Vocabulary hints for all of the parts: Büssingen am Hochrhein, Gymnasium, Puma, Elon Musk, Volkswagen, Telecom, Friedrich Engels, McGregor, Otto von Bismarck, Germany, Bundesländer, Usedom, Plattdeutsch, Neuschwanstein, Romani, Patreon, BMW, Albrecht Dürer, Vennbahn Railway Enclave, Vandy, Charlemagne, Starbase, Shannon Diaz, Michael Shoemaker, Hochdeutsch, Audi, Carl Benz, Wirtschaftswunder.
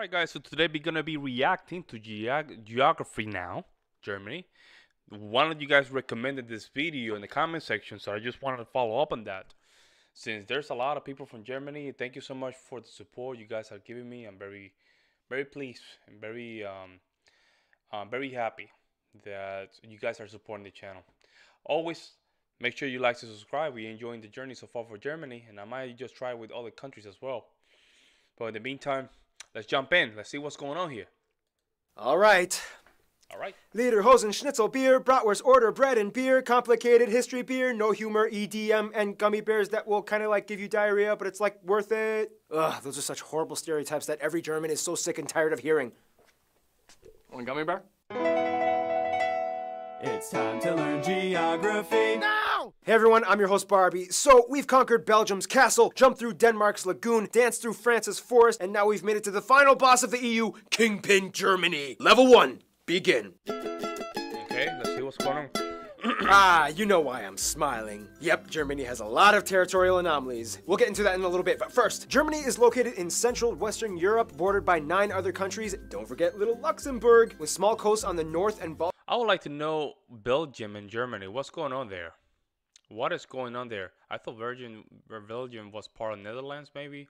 Alright guys, so today we're going to be reacting to Geography Now, Germany. One of you guys recommended this video in the comment section, so I just wanted to follow up on that. Since there's a lot of people from Germany, thank you so much for the support you guys have given me. I'm very pleased and very happy that you guys are supporting the channel. Always make sure you like to subscribe. We're enjoying the journey so far for Germany, and I might just try with other countries as well. But in the meantime, let's jump in. Let's see what's going on here. All right. All right. Lederhosen, schnitzel, beer, bratwurst, order, bread and beer, complicated history, beer, no humor, EDM, and gummy bears that will kind of like give you diarrhea, but it's like worth it. Ugh, those are such horrible stereotypes that every German is so sick and tired of hearing. One gummy bear? It's time to learn geography. No! Hey everyone, I'm your host Barbie. So, we've conquered Belgium's castle, jumped through Denmark's lagoon, danced through France's forest, and now we've made it to the final boss of the EU, Kingpin Germany. Level 1. Begin. Okay, let's see what's going on. Ah, you know why I'm smiling. Yep, Germany has a lot of territorial anomalies. We'll get into that in a little bit, but first, Germany is located in central Western Europe, bordered by 9 other countries. Don't forget little Luxembourg, with small coasts on the north and Baltic. I would like to know Belgium and Germany. What's going on there? What is going on there? I thought Belgium was part of Netherlands, maybe?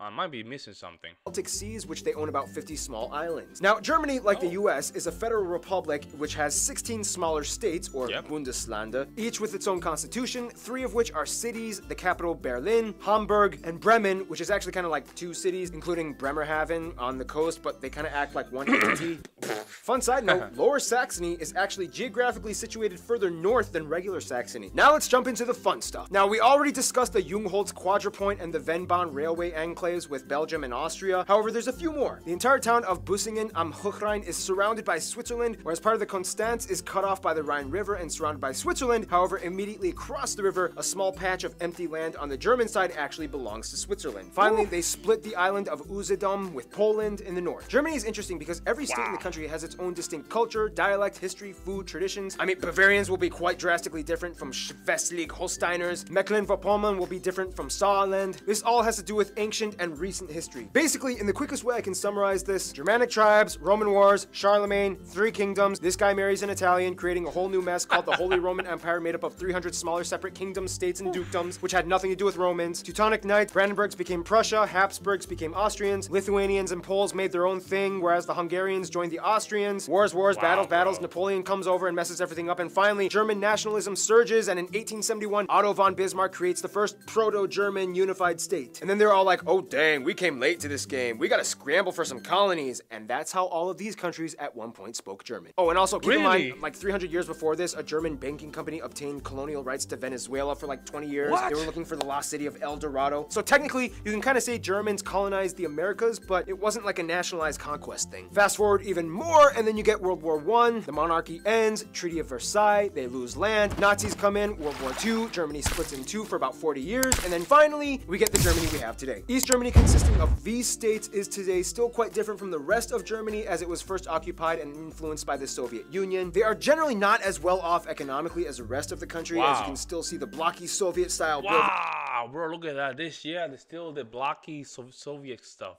I might be missing something. Baltic Seas, which they own about 50 small islands. Now, Germany, like the US, is a federal republic which has 16 smaller states, or Bundesländer, each with its own constitution, 3 of which are cities, the capital Berlin, Hamburg, and Bremen, which is actually kind of like 2 cities, including Bremerhaven on the coast, but they kind of act like one entity. Fun side note, Lower Saxony is actually geographically situated further north than regular Saxony. Now let's jump into the fun stuff. Now, we already discussed the Jungholtz QuadraPoint and the Vennbahn Railway Enclave with Belgium and Austria. However, there's a few more. The entire town of Büssingen am Hochrhein is surrounded by Switzerland, whereas part of the Constance is cut off by the Rhine River and surrounded by Switzerland. However, immediately across the river, a small patch of empty land on the German side actually belongs to Switzerland. Finally, they split the island of Usedom with Poland in the north. Germany is interesting because every state in the country has its own distinct culture, dialect, history, food, traditions. I mean, Bavarians will be quite drastically different from Schleswig-Holsteiners. Mecklenburg-Vorpommern will be different from Saarland. This all has to do with ancient and recent history. Basically, in the quickest way I can summarize this, Germanic tribes, Roman wars, Charlemagne, 3 kingdoms, this guy marries an Italian, creating a whole new mess called the Holy Roman Empire, made up of 300 smaller separate kingdoms, states, and dukedoms, which had nothing to do with Romans. Teutonic Knights, Brandenburgs became Prussia, Habsburgs became Austrians, Lithuanians and Poles made their own thing, whereas the Hungarians joined the Austrians. Wars, battles, Napoleon comes over and messes everything up, and finally, German nationalism surges, and in 1871, Otto von Bismarck creates the first proto-German unified state. And then they're all like, oh dang, we came late to this game. We gotta scramble for some colonies. And that's how all of these countries at one point spoke German. Oh, and also keep in mind, like 300 years before this, a German banking company obtained colonial rights to Venezuela for like 20 years. What? They were looking for the lost city of El Dorado. So technically, you can kind of say Germans colonized the Americas, but it wasn't like a nationalized conquest thing. Fast forward even more, and then you get World War I. The monarchy ends, Treaty of Versailles, they lose land, Nazis come in, World War II, Germany splits in 2 for about 40 years, and then finally, we get the Germany we have today. East Germany, consisting of these states, is today still quite different from the rest of Germany as it was first occupied and influenced by the Soviet Union. They are generally not as well off economically as the rest of the country, as you can still see the blocky Soviet style building. Wow, bro, look at that. This, there's still the blocky Soviet stuff.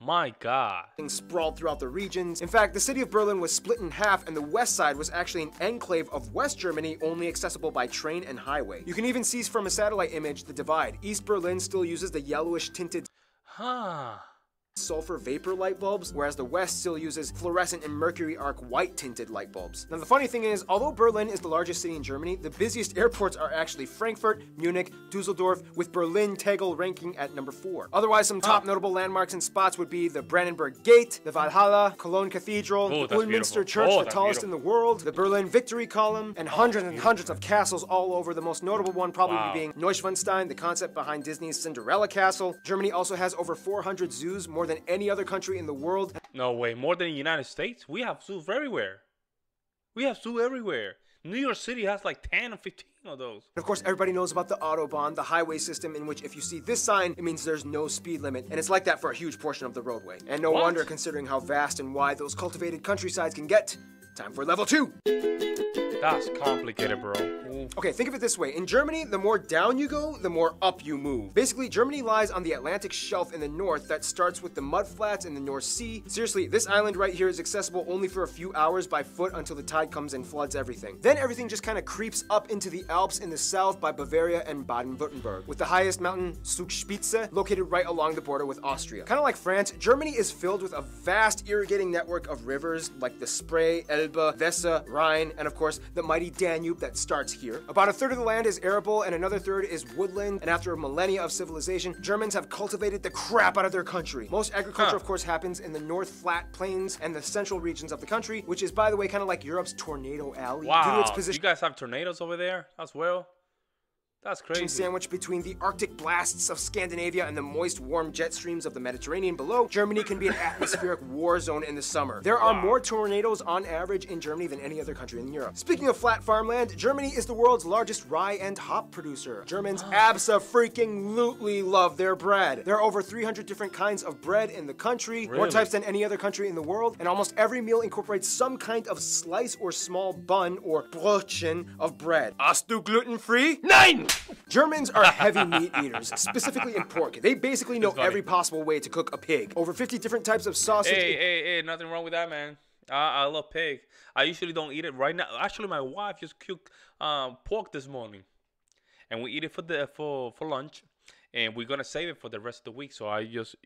My God. Things sprawled throughout the regions. In fact, the city of Berlin was split in half, and the west side was actually an enclave of West Germany, only accessible by train and highway. You can even see from a satellite image the divide. East Berlin still uses the yellowish tinted sulfur vapor light bulbs, whereas the West still uses fluorescent and mercury arc white tinted light bulbs. Now the funny thing is, although Berlin is the largest city in Germany, the busiest airports are actually Frankfurt, Munich, Dusseldorf, with Berlin Tegel ranking at number 4. Otherwise, some top notable landmarks and spots would be the Brandenburg Gate, the Valhalla, Cologne Cathedral, the Westminster Church, the tallest in the world, the Berlin Victory Column, and hundreds of castles all over, the most notable one probably being Neuschwanstein, the concept behind Disney's Cinderella Castle. Germany also has over 400 zoos, more than any other country in the world. No way, more than the United States? We have zoos everywhere. We have zoos everywhere. New York City has like 10 or 15 of those. And of course, everybody knows about the Autobahn, the highway system in which if you see this sign, it means there's no speed limit, and it's like that for a huge portion of the roadway. And no wonder, considering how vast and wide those cultivated countrysides can get. Time for level 2. That's complicated, bro. Okay, think of it this way. In Germany, the more down you go, the more up you move. Basically, Germany lies on the Atlantic shelf in the north that starts with the mudflats in the North Sea. Seriously, this island right here is accessible only for a few hours by foot until the tide comes and floods everything. Then everything just kind of creeps up into the Alps in the south by Bavaria and Baden-Württemberg, with the highest mountain, Zugspitze, located right along the border with Austria. Kind of like France, Germany is filled with a vast irrigating network of rivers like the Spree, Elbe, Weser, Rhine, and of course, the mighty Danube that starts here. About a third of the land is arable and another third is woodland, and after millennia of civilization, Germans have cultivated the crap out of their country. Most agriculture, of course, happens in the North Flat Plains and the central regions of the country, which is, by the way, kind of like Europe's Tornado Alley. Wow, due to its position, you guys have tornadoes over there as well? That's crazy. Sandwiched between the Arctic blasts of Scandinavia and the moist, warm jet streams of the Mediterranean below, Germany can be an atmospheric war zone in the summer. There are more tornadoes on average in Germany than any other country in Europe. Speaking of flat farmland, Germany is the world's largest rye and hop producer. Germans abso-freaking-lutely love their bread. There are over 300 different kinds of bread in the country, more types than any other country in the world, and almost every meal incorporates some kind of slice or small bun or Brötchen of bread. Hast du gluten-free? Nein! Germans are heavy meat eaters, specifically in pork. They basically know every possible way to cook a pig. Over 50 different types of sausage. Hey, nothing wrong with that, man. I love pig. I usually don't eat it right now. Actually, my wife just cooked pork this morning, and we eat it for lunch. And we're gonna save it for the rest of the week. So I just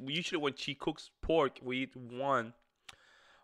usually when she cooks pork, we eat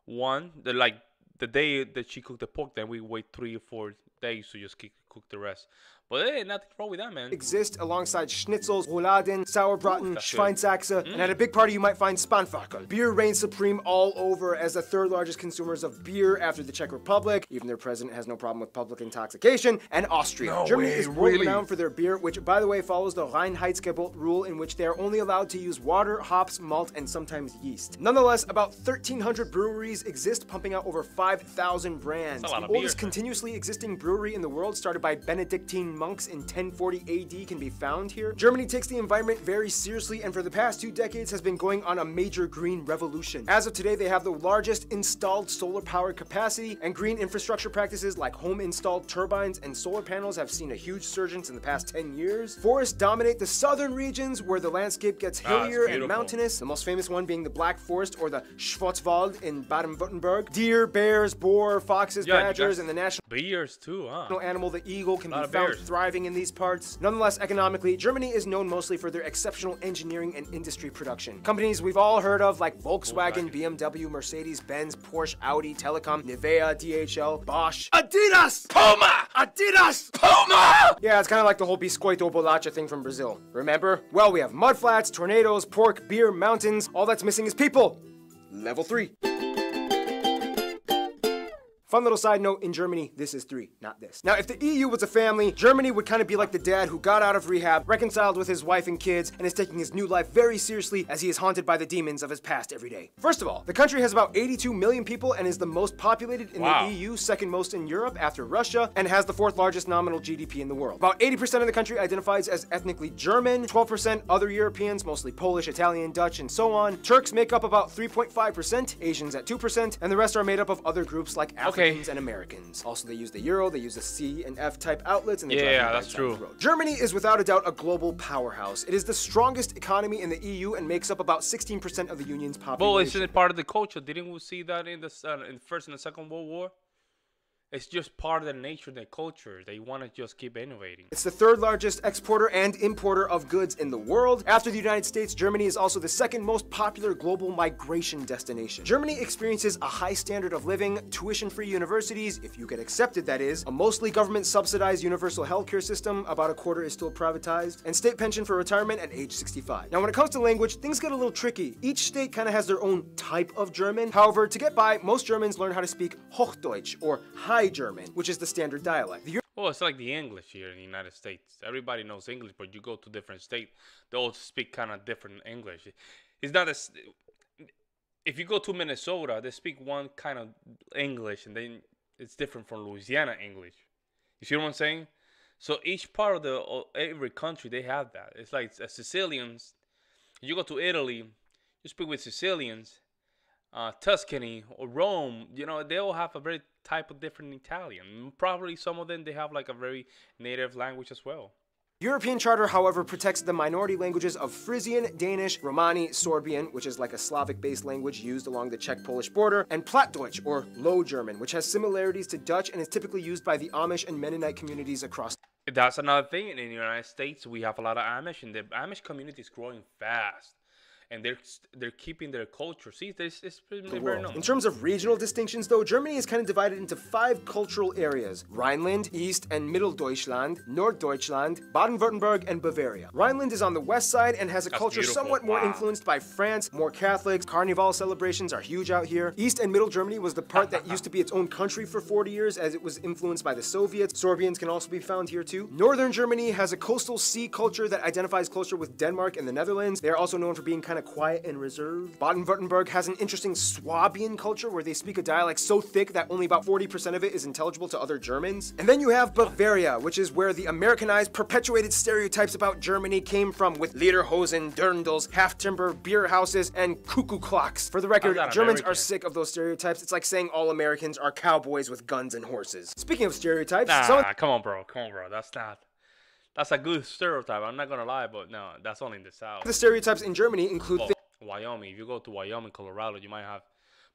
like the day that she cooked the pork. Then we wait 3 or 4 days to just cook the rest. But hey, nothing wrong with that, man. Exist alongside schnitzels, rouladen, sauerbraten, Schweinsachse, and at a big party you might find Spanferkel. Beer reigns supreme all over as the third largest consumers of beer after the Czech Republic. Even their president has no problem with public intoxication. And Austria. Germany is world renowned for their beer, which, by the way, follows the Reinheitsgebot rule, in which they are only allowed to use water, hops, malt, and sometimes yeast. Nonetheless, about 1,300 breweries exist, pumping out over 5,000 brands. That's a lot of beer. The oldest continuously existing brewery in the world, started by Benedictine monks in 1040 AD, can be found here. Germany takes the environment very seriously, and for the past 2 decades has been going on a major green revolution. As of today, they have the largest installed solar power capacity, and green infrastructure practices like home installed turbines and solar panels have seen a huge surge in the past 10 years. Forests dominate the southern regions, where the landscape gets hillier and mountainous, the most famous one being the Black Forest or the Schwarzwald in Baden-Württemberg. Deer, bears, boar, foxes, badgers, and the national animal, the eagle, can be found thriving in these parts. Nonetheless, economically, Germany is known mostly for their exceptional engineering and industry production. Companies we've all heard of like Volkswagen, BMW, Mercedes-Benz, Porsche, Audi, Telecom, Nivea, DHL, Bosch, Adidas, Puma, Adidas, Puma! Yeah, it's kind of like the whole Biscoito Bolacha thing from Brazil. Remember? Well, we have mudflats, tornadoes, pork, beer, mountains. All that's missing is people. Level 3. Fun little side note, in Germany, this is 3, not this. Now, if the EU was a family, Germany would kind of be like the dad who got out of rehab, reconciled with his wife and kids, and is taking his new life very seriously as he is haunted by the demons of his past every day. First of all, the country has about 82 million people and is the most populated in the EU, second most in Europe after Russia, and has the 4th largest nominal GDP in the world. About 80% of the country identifies as ethnically German, 12% other Europeans, mostly Polish, Italian, Dutch, and so on. Turks make up about 3.5%, Asians at 2%, and the rest are made up of other groups like Africans and Americans. Also, they use the euro, they use the C and F type outlets, and they that's true. Germany is without a doubt a global powerhouse. It is the strongest economy in the EU and makes up about 16% of the union's population. Well, isn't it part of the culture? Didn't we see that in the First and the Second World War? It's just part of the nature of their culture. They want to just keep innovating. It's the 3rd largest exporter and importer of goods in the world. After the United States, Germany is also the 2nd most popular global migration destination. Germany experiences a high standard of living, tuition-free universities, if you get accepted that is, a mostly government-subsidized universal healthcare system, about a quarter is still privatized, and state pension for retirement at age 65. Now, when it comes to language, things get a little tricky. Each state kind of has their own type of German. However, to get by, most Germans learn how to speak Hochdeutsch, or High German, which is the standard dialect. Well, it's like the English here in the United States. Everybody knows English, but you go to different states, they all speak kind of different English. It's not as if you go to Minnesota, they speak one kind of English, and then it's different from Louisiana English. You see what I'm saying? So each part of every country, they have that. It's like Sicilians. You go to Italy, you speak with Sicilians. Tuscany or Rome, you know, they all have a very type of different Italian. Probably some of them, they have like a very native language as well. European Charter, however, protects the minority languages of Frisian, Danish, Romani, Sorbian, which is like a Slavic-based language used along the Czech-Polish border, and Plattdeutsch, or Low German, which has similarities to Dutch and is typically used by the Amish and Mennonite communities across. That's another thing. In the United States, we have a lot of Amish, and the Amish community is growing fast. And they're keeping their culture. See, it's pretty very known. In terms of regional distinctions, though, Germany is kind of divided into 5 cultural areas: Rhineland, East and Middle Deutschland, Norddeutschland, Baden-Württemberg, and Bavaria. Rhineland is on the west side and has a culture somewhat more influenced by France, more Catholics. Carnival celebrations are huge out here. East and Middle Germany was the part that used to be its own country for 40 years, as it was influenced by the Soviets. Sorbians can also be found here too. Northern Germany has a coastal sea culture that identifies closer with Denmark and the Netherlands. They are also known for being kind of quiet and reserved. Baden-Württemberg has an interesting Swabian culture where they speak a dialect so thick that only about 40% of it is intelligible to other Germans. And then you have Bavaria, which is where the Americanized, perpetuated stereotypes about Germany came from, with lederhosen, dirndls, half-timber, beer houses, and cuckoo clocks. For the record, Germans are sick of those stereotypes. It's like saying all Americans are cowboys with guns and horses. Speaking of stereotypes, come on, bro, that's a good stereotype, I'm not gonna lie, but no, that's only in the South. The stereotypes in Germany include Wyoming. If you go to Wyoming, Colorado, you might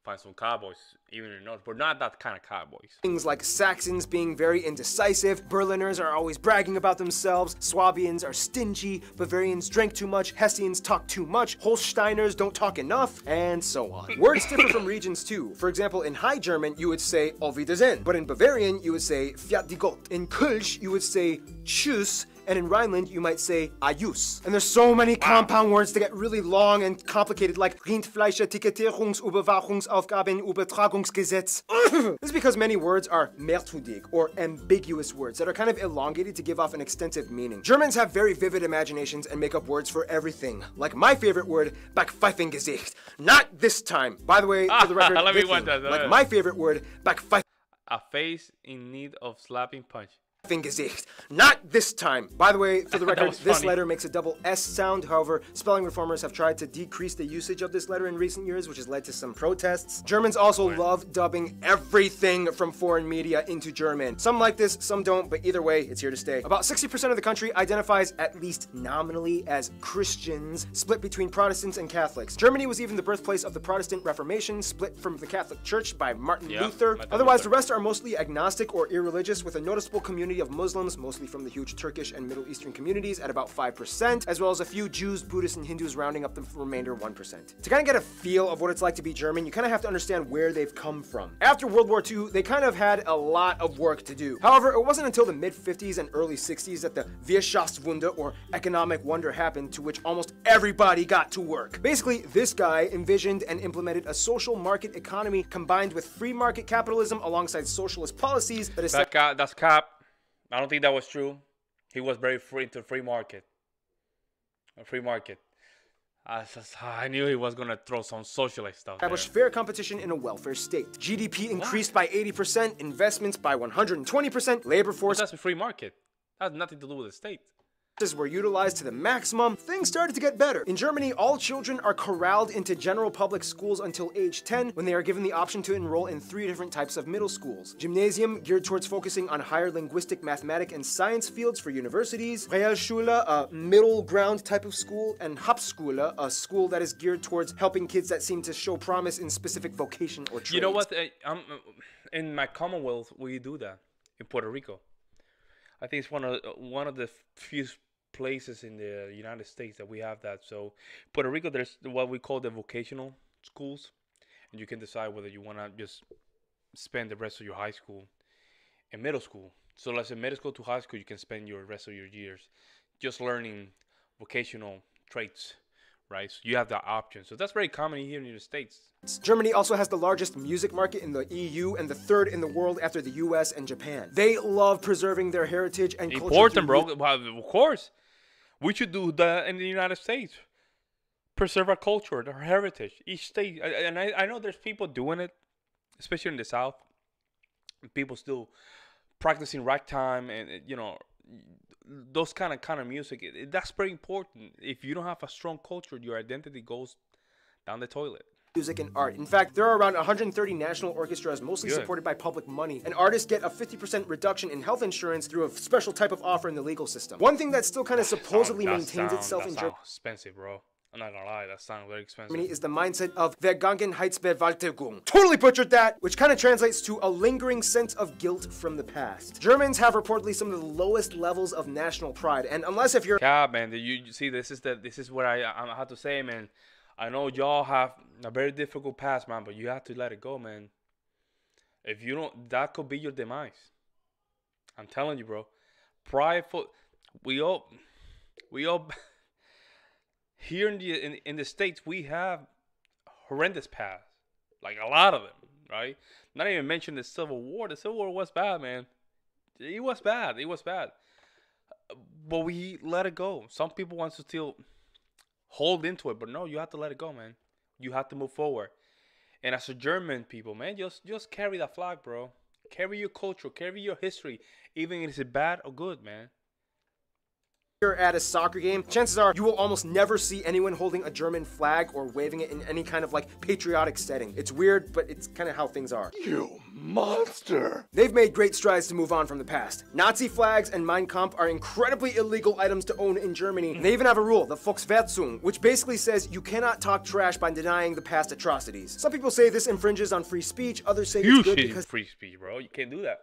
find some cowboys, even in the north, but not that kind of cowboys. Things like Saxons being very indecisive, Berliners are always bragging about themselves, Swabians are stingy, Bavarians drink too much, Hessians talk too much, Holsteiners don't talk enough, and so on. Words differ from regions too. For example, in High German, you would say Auf Wiedersehen, but in Bavarian, you would say Fiat die Gott. In Kölsch, you would say Tschüss, and in Rhineland, you might say Ayus. And there's so many compound words that get really long and complicated, like Rindfleische, Etikettierungs, Überwachungsaufgaben, Ubertragungsgesetz. This is because many words are merkwürdig, or ambiguous words that are kind of elongated to give off an extensive meaning. Germans have very vivid imaginations and make up words for everything. Like my favorite word, Backpfeifengesicht. Not this time. By the way, for the record, like my favorite word, Backpfeifengesicht. A face in need of slapping punch. Backpfeifengesicht. Not this time. By the way, for the record, this letter makes a double S sound. However, spelling reformers have tried to decrease the usage of this letter in recent years, which has led to some protests. Germans also love dubbing everything from foreign media into German. Some like this, some don't, but either way, it's here to stay. About 60% of the country identifies, at least nominally, as Christians, split between Protestants and Catholics. Germany was even the birthplace of the Protestant Reformation, split from the Catholic Church by Martin Luther. Otherwise, the rest are mostly agnostic or irreligious, with a noticeable community of Muslims, mostly from the huge Turkish and Middle Eastern communities, at about 5%, as well as a few Jews, Buddhists, and Hindus rounding up the remainder 1%. To kind of get a feel of what it's like to be German, you kind of have to understand where they've come from. After World War II, they kind of had a lot of work to do. However, it wasn't until the mid-50s and early 60s that the Wirtschaftswunder, or economic wonder, happened, to which almost everybody got to work. Basically, this guy envisioned and implemented a social market economy combined with free market capitalism alongside socialist policies that is... That's cap. I don't think that was true. He was very free into free market. A free market. I knew he was gonna throw some socialist stuff. Established fair competition in a welfare state. GDP increased by 80%, investments by 120%, labor force. But that's a free market. That has nothing to do with the state. Were utilized to the maximum, things started to get better. In Germany, all children are corralled into general public schools until age 10, when they are given the option to enroll in 3 different types of middle schools. Gymnasium, geared towards focusing on higher linguistic, mathematic, and science fields for universities. Realschule, a middle ground type of school. And Hauptschule, a school that is geared towards helping kids that seem to show promise in specific vocation or trades. You know what? In my Commonwealth, we do that. In Puerto Rico. I think it's one of the few places in the United States that we have that. So Puerto Rico, there's what we call the vocational schools, and you can decide whether you want to just spend the rest of your high school and middle school. So let's say middle school to high school, you can spend your rest of your years just learning vocational traits, right? So you have that option. So that's very common here in the United States. Germany also has the largest music market in the EU and the 3rd in the world after the US and Japan. They love preserving their heritage and culture. Important, bro. Well, of course. We should do that in the United States. Preserve our culture, our heritage. Each state, and I know there's people doing it, especially in the South. People still practicing ragtime and, you know, those kind of music. That's very important. If you don't have a strong culture, your identity goes down the toilet. music, and art. In fact, there are around 130 national orchestras, mostly supported by public money, and artists get a 50% reduction in health insurance through a special type of offer in the legal system. One thing that still kind of supposedly maintains itself in Germany. Expensive, bro. I'm not gonna lie, that sounds very expensive. Germany is the mindset of Vergangenheitsbewältigung. Totally butchered that! Which kind of translates to a lingering sense of guilt from the past. Germans have reportedly some of the lowest levels of national pride, and unless if you're... Yeah, man, you see, this is what I have to say, man. I know y'all have a very difficult past, man, but you have to let it go, man. If you don't, that could be your demise. I'm telling you, bro. Prideful... We all... Here in the States, we have horrendous past, like a lot of them, right? Not even mention the Civil War. The Civil War was bad, man. It was bad. It was bad. But we let it go. Some people want to still hold into it, but no, you have to let it go, man. You have to move forward. And as a German people, man, just carry that flag, bro. Carry your culture. Carry your history, even if it's bad or good, man. You're at a soccer game, chances are you will almost never see anyone holding a German flag or waving it in any kind of like patriotic setting. It's weird, but it's kind of how things are. You monster! They've made great strides to move on from the past. Nazi flags and Mein Kampf are incredibly illegal items to own in Germany. They even have a rule, the Volksverhetzung, which basically says you cannot talk trash by denying the past atrocities. Some people say this infringes on free speech, others say it's good because free speech, bro. You can't do that.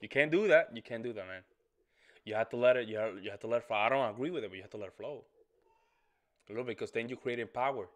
You can't do that. You can't do that, man. You have to let it, you have to let it flow. I don't agree with it, but you have to let it flow. A little bit, because then you're creating power.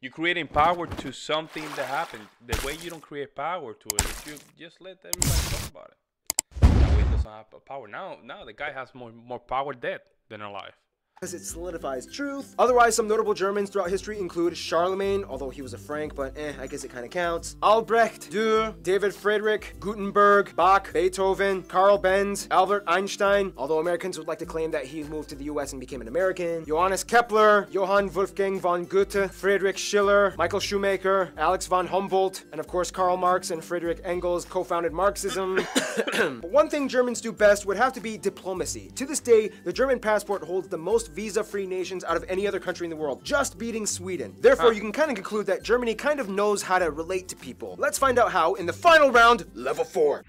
You're creating power to something that happened. The way you don't create power to it is you just let everybody talk about it. That way it doesn't have power. Now the guy has more power dead than alive. Because it solidifies truth. Otherwise, some notable Germans throughout history include Charlemagne, although he was a Frank, but I guess it kind of counts. Albrecht Dürer, David Friedrich, Gutenberg, Bach, Beethoven, Carl Benz, Albert Einstein, although Americans would like to claim that he moved to the US and became an American. Johannes Kepler, Johann Wolfgang von Goethe, Friedrich Schiller, Michael Shoemaker, Alex von Humboldt, and of course Karl Marx and Friedrich Engels co-founded Marxism. But one thing Germans do best would have to be diplomacy. To this day, the German passport holds the most visa-free nations out of any other country in the world, just beating Sweden. Therefore, you can kind of conclude that Germany kind of knows how to relate to people. Let's find out how in the final round, level 4.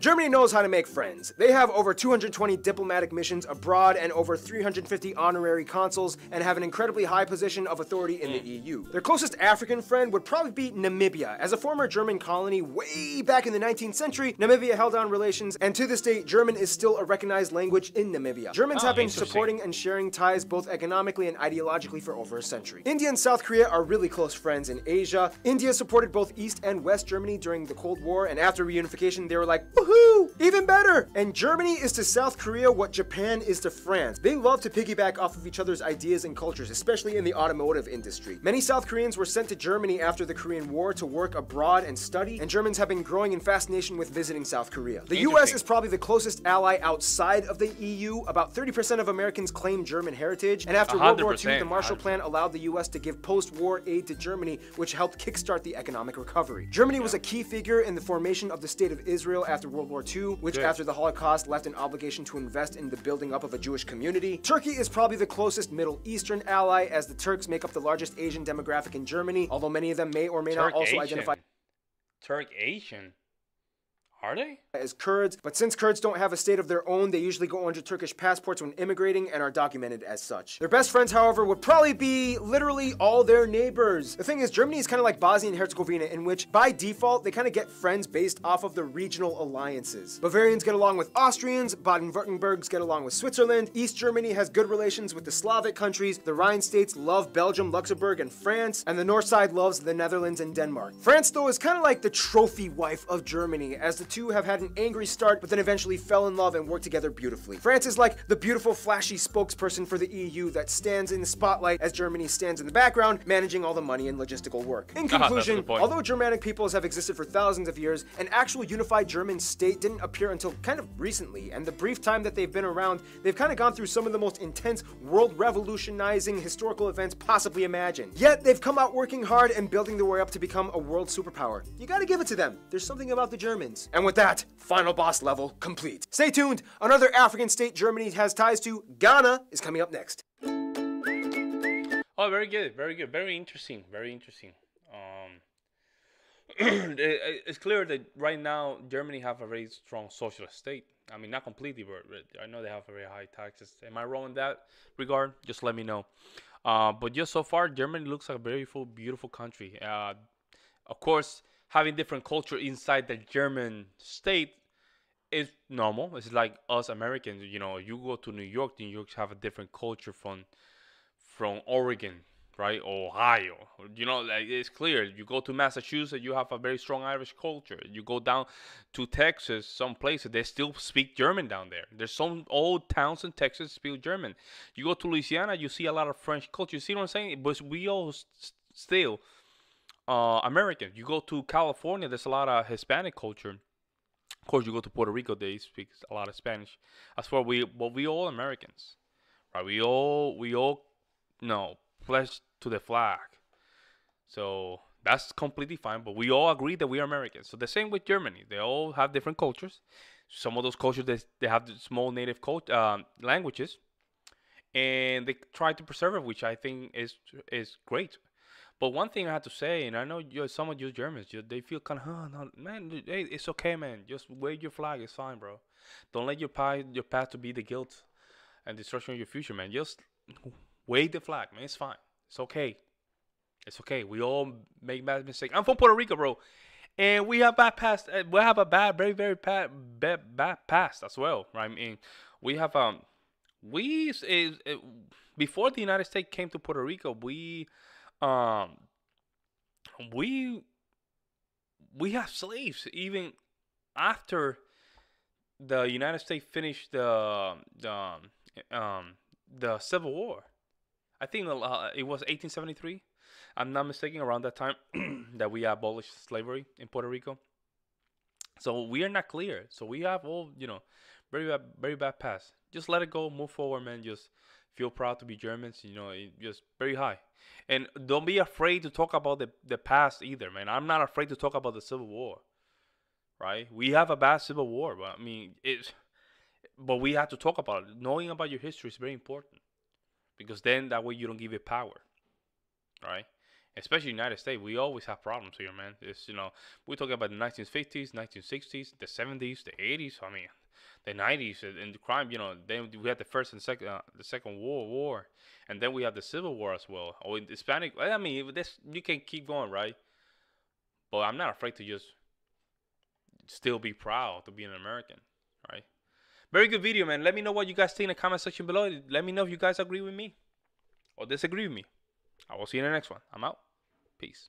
Germany knows how to make friends. They have over 220 diplomatic missions abroad and over 350 honorary consuls and have an incredibly high position of authority in the EU. Their closest African friend would probably be Namibia. As a former German colony way back in the 19th century, Namibia held on relations, and to this day, German is still a recognized language in Namibia. Germans have been supporting and sharing ties both economically and ideologically for over a century. India and South Korea are really close friends in Asia. India supported both East and West Germany during the Cold War, and after reunification, they were like, woohoo! Even better! And Germany is to South Korea what Japan is to France. They love to piggyback off of each other's ideas and cultures, especially in the automotive industry. Many South Koreans were sent to Germany after the Korean War to work abroad and study, and Germans have been growing in fascination with visiting South Korea. The US is probably the closest ally outside of the EU. About 30% of Americans claim German heritage, and after World War II, the Marshall Plan allowed the US to give post-war aid to Germany, which helped kickstart the economic recovery. Germany was a key figure in the formation of the State of Israel after World War II, which after the Holocaust left an obligation to invest in the building up of a Jewish community. Turkey is probably the closest Middle Eastern ally, as the Turks make up the largest Asian demographic in Germany, although many of them may or may not also identify Turk-Asian. Are they? As Kurds, but since Kurds don't have a state of their own, they usually go under Turkish passports when immigrating and are documented as such. Their best friends, however, would probably be literally all their neighbors. The thing is, Germany is kind of like Bosnia and Herzegovina, in which, by default, they kind of get friends based off of the regional alliances. Bavarians get along with Austrians, Baden-Württembergs get along with Switzerland, East Germany has good relations with the Slavic countries, the Rhine states love Belgium, Luxembourg, and France, and the north side loves the Netherlands and Denmark. France, though, is kind of like the trophy wife of Germany, as the two have had an angry start, but then eventually fell in love and worked together beautifully. France is like the beautiful, flashy spokesperson for the EU that stands in the spotlight as Germany stands in the background, managing all the money and logistical work. In conclusion, although Germanic peoples have existed for thousands of years, an actual unified German state didn't appear until kind of recently, and the brief time that they've been around, they've kind of gone through some of the most intense, world-revolutionizing historical events possibly imagined. Yet, they've come out working hard and building their way up to become a world superpower. You gotta give it to them. There's something about the Germans. And with that, final boss level complete. Stay tuned, another African state Germany has ties to, Ghana, is coming up next. Oh, very good, very good, very interesting, very interesting. It's clear that right now Germany have a very strong socialist state. I mean, not completely, but I know they have very high taxes. Am I wrong in that regard? Just let me know. But just so far, Germany looks like a very full, beautiful country. Of course, having different culture inside the German state is normal. It's like us Americans. You know, you go to New York, New York have a different culture from Oregon, right? Ohio, you know, like, it's clear. You go to Massachusetts, you have a very strong Irish culture. You go down to Texas, some places, they still speak German down there. There's some old towns in Texas speak German. You go to Louisiana, you see a lot of French culture. You see what I'm saying? But we all still American. You go to California, there's a lot of Hispanic culture. Of course, you go to Puerto Rico, they speak a lot of Spanish. As far we all Americans, right? We all no, pledge to the flag. So that's completely fine, but we all agree that we are Americans. So the same with Germany. They all have different cultures. Some of those cultures, they have the small native languages, and they try to preserve it, which I think is great. But one thing I have to say, and I know some of you Germans, they feel kind of, oh, no, man, hey, it's okay, man. Just wear your flag. It's fine, bro. Don't let your path to be the guilt and destruction of your future, man. Just wave the flag, man. It's fine. It's okay. It's okay. We all make bad mistakes. I'm from Puerto Rico, bro. And we have bad past. We have a bad, very, very bad past as well, right? I mean, we have, before the United States came to Puerto Rico, we have slaves even after the United States finished the Civil War. I think it was 1873. I'm not mistaken, around that time that we abolished slavery in Puerto Rico. So we are not clear. So we have all, you know, very bad past. Just let it go, move forward, man. Just feel proud to be Germans, you know, just very high. And don't be afraid to talk about the past either, man. I'm not afraid to talk about the Civil War, right? We have a bad Civil War, but I mean, but we have to talk about it. Knowing about your history is very important, because then that way you don't give it power, right? Especially in the United States, we always have problems here, man. It's, you know, we're talking about the 1950s, 1960s, the 70s, the 80s, I mean, the 90s, and the crime, you know. Then we had the first and second, the Second World War, and then we had the Civil War as well. Or Hispanic. I mean, this you can keep going, right? But I'm not afraid to just still be proud to be an American, right? Very good video, man. Let me know what you guys think in the comment section below. Let me know if you guys agree with me or disagree with me. I will see you in the next one. I'm out. Peace.